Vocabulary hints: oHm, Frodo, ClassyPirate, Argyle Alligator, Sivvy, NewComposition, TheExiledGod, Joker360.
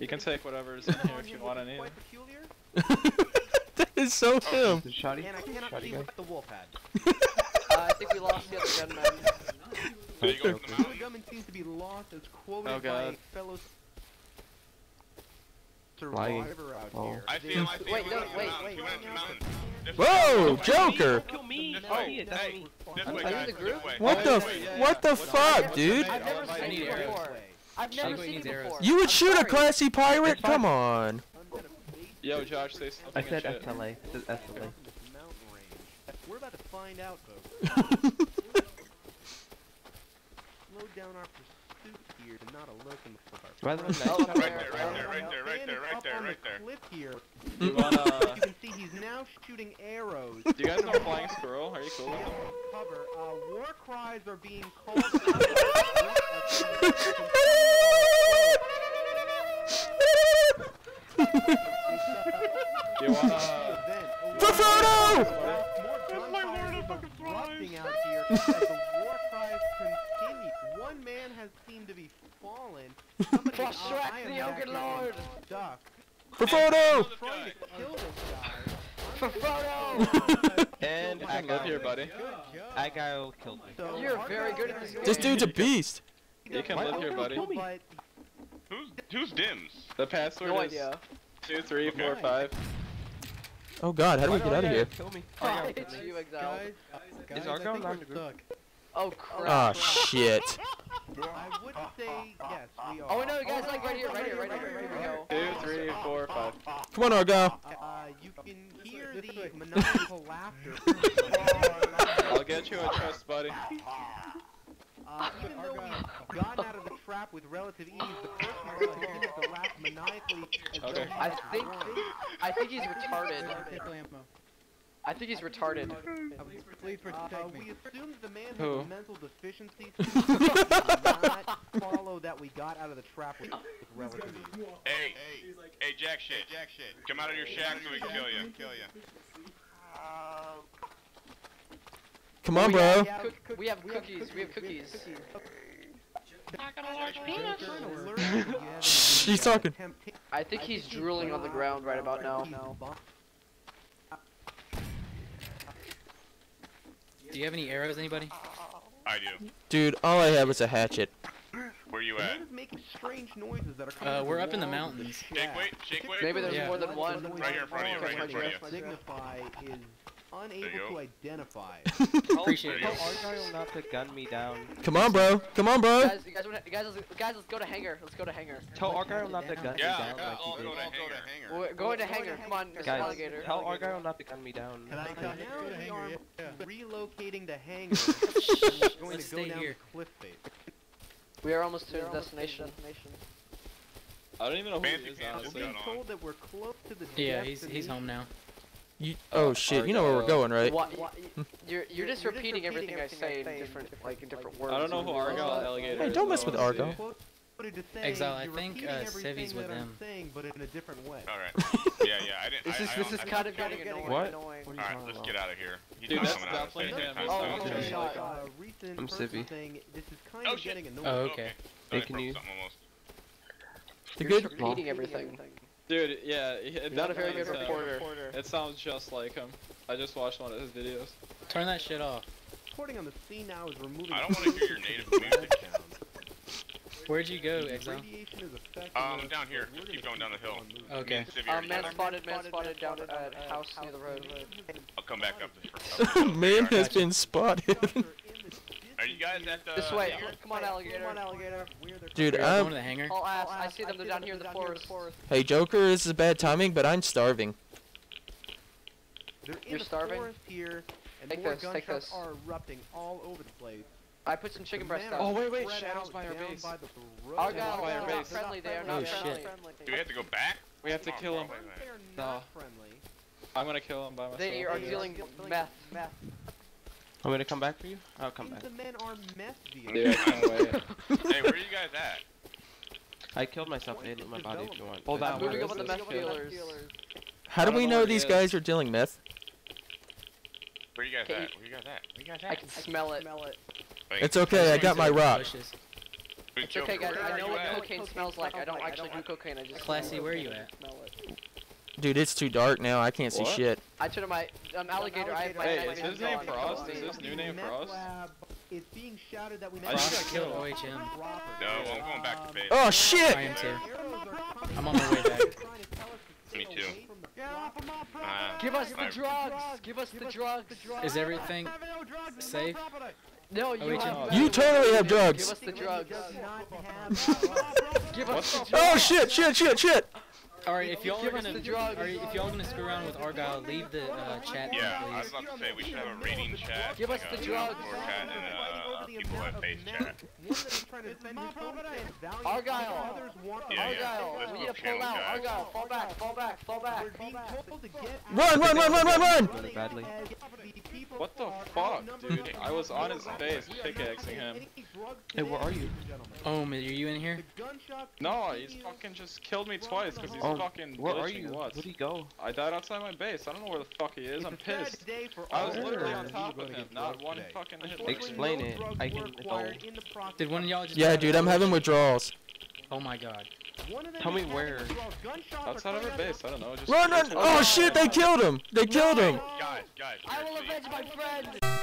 You can take whatever is in here if you want any. That is so him. Shoddy, and I cannot keep up the wolf hat. I think we lost the other gunman. The other gunman seems to be lost as quoted by fellow survivor out here. Wait, whoa, Joker! What the fuck, dude? I've never seen you before. You would shoot a classy pirate? Come on. Yo, Josh, say something. I said SLA. We're about to find out, folks. Slow down our pursuit here to not a look in the far. Right there. Clip here. You can see he's now shooting arrows. Do you guys know Flying Squirrel? Are you cool? Cover. War cries are being called. For Frodo! That's my Lord of fucking Flies! The war cries continue. One man has seemed to be fallen. For Frodo! For Frodo! And I live here, buddy. That guy killed me. You're very good at this game. This dude's a beast. You can live here, buddy. Who's dims? The password is 2, 3, 4, 5. Oh god, how do we get out of here? Kill me. Guys, is Argyle on the group? Oh crap. Oh shit. I would say yes, we are. Oh no, guys, like right here we go. 2, 3, 4, 5. Come on, Argyle. You can hear the maniacal laughter. I'll get you a chest, buddy. Even though we've gotten out of the trap with relative ease, the person who continues to laugh maniacally. Okay. I think he's retarded. Please protect me. We assume that the man has a mental deficiency. Not follow that we got out of the trap with relative ease. Hey, jack shit. Come out of your shack so we can kill you. Come on, bro. We have cookies. Shh, he's talking. I think he's drooling on the ground right about now. Do you have any arrows, anybody? I do. Dude, all I have is a hatchet. Where you at? We're up in the mountains. Shake weight. Maybe there's more than one. Right here in front of you. Unable to identify. Appreciate it. Tell Argyle not to gun me down. Come on, bro. Guys, let's go to hangar. Tell Argyle not to gun me down. Yeah, I'll go to hangar. We're going to hangar. Come on, Mr. Alligator. Tell Argyle not to gun me down. Now we are relocating to hangar. Going to go down cliff face. We are almost to our destination. I don't even know who it is, honestly. We've been told that we're close to the destination. Yeah, he's home now. Oh shit, you know where we're going, right? You're just repeating everything I say in different words. I don't know who Argyle Alligator is. Hey, don't mess with Argyle. Exile, I think Sivvy's with him. But in a different way. Alright. Yeah, I didn't. This is kind of getting annoying. What? Alright, let's get out of here. Dude, that's definitely him. I'm Sivvy. Oh shit. Oh, okay. Hey, can you? You're repeating everything. Dude, yeah, not a very good reporter. It sounds just like him. I just watched one of his videos. Turn that shit off. Reporting on the scene now is removing. I don't want to hear your native music. Where'd you go, Exile? Down here. Keep going down the hill. Okay. Man spotted down at a house near the road. I'll come back up. Man has been spotted. Are you guys at the this way? Come on, Alligator. Dude, I'm going to the hangar. I see them. They're down here in the forest. Hey, Joker, this is bad timing, but I'm starving. You're starving? Take this. Are erupting all over the place. I put some chicken breast down. Oh, wait. Shadows by our base. Argyle, by our base. Friendly. They are not friendly. Do we have to go back? We have to kill them. No. I'm going to kill them by myself. They are dealing meth. I'm gonna come back for you? I'll come back. The men are messy. Yeah, hey, where are you guys at? I killed myself and ate my body if you want. Hold on, moving up on the meth dealers. How do we know these guys are dealing meth? Where you guys at? I can smell it. It's okay, I got my rock. It's okay, guys. I know what cocaine smells like. I don't actually do cocaine. I just Classy, where are you at? Dude, it's too dark now. I can't see shit. I turned on my alligator. Hey, is his name Frost? Is this new name Frost? It's being shouted that we I just got killed oHm. No, I'm going back to base. Oh shit! I am too. I'm on my way back. Me too. Give us the drugs! Give us the drugs! Is everything safe? No, you totally have drugs! Give us the drugs. Give us the drugs. Oh shit, shit, shit, shit! Alright, if y'all are gonna screw around with Argyle, leave the chat. Yeah, please. I was about to say we should have a rating chat. Give us the drugs. Chat and people at base chat. Argyle. Argyle, we need to pull out. Argyle, fall back, fall back, fall back. Run, run, run, run, run, run! Really badly. What the fuck, dude? I was on his face pickaxing him. Hey, where are you? oHm, are you in here? No, he's fucking just killed me twice because he's fucking glitching. Where are you? Where'd he go? I died outside my base. I don't know where the fuck he is. I'm pissed. I was literally on top of him. Not one fucking hit. Explain it. I can Did one of y'all just... Yeah, dude, I'm having withdrawals. Oh my god. Tell me where. Outside of our base, I don't know. Just run, run! Oh shit, they killed him! They killed him! Guys, guys. I will avenge my friend!